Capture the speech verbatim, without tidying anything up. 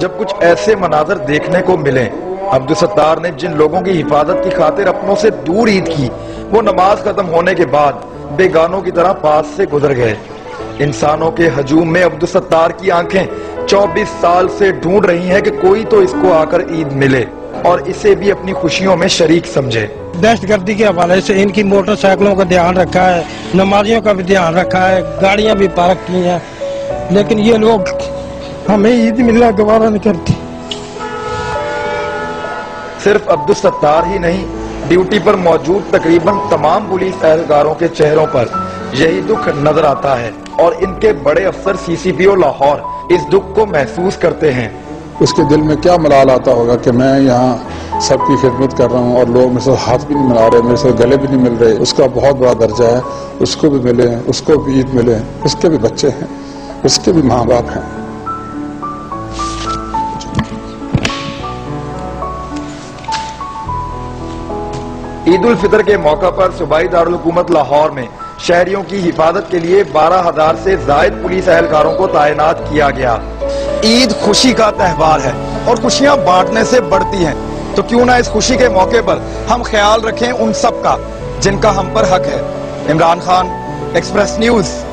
जब कुछ ऐसे मनाजर देखने को मिले। अब्दुल सत्तार ने जिन लोगों की हिफाजत की खातिर अपनों से दूर ईद की, वो नमाज खत्म होने के बाद बेगानों की तरह पास से गुजर गए। इंसानों के हजूम में अब्दुल सत्तार की आंखें चौबीस साल से ढूंढ रही हैं कि कोई तो इसको आकर ईद मिले और इसे भी अपनी खुशियों में शरीक समझे। दहशतगर्दी के हवाले से इनकी मोटरसाइकिलों का ध्यान रखा है, नमाजियों का भी ध्यान रखा है, गाड़ियां भी पार्क की हैं, लेकिन ये लोग हमें ईद मिलना गवारा नहीं करती। सिर्फ अब्दुल सत्तार ही नहीं, ड्यूटी पर मौजूद तकरीबन तमाम पुलिस एहलकारों के चेहरों पर यही दुख नजर आता है और इनके बड़े अफसर सी सी पी ओ लाहौर इस दुख को महसूस करते हैं। उसके दिल में क्या मलाल आता होगा कि मैं यहाँ सबकी खिदमत कर रहा हूँ और लोग मेरे साथ हाथ भी नहीं मिला रहे, मेरे साथ गले भी नहीं मिल रहे। उसका बहुत बड़ा दर्जा है, उसको भी मिले, उसको भी ईद मिले, उसके भी बच्चे हैं, उसके भी माँ बाप हैं। ईद उल फितर के मौका पर सूबाई दारुल हुकूमत लाहौर में शहरियों की हिफाजत के लिए बारह हजार से ज्यादा पुलिस एहलकारों को तैनात किया गया। ईद खुशी का त्यौहार है और खुशियाँ बांटने से बढ़ती हैं, तो क्यों ना इस खुशी के मौके पर हम ख्याल रखें उन सब का जिनका हम पर हक है। Imran Khan, express news.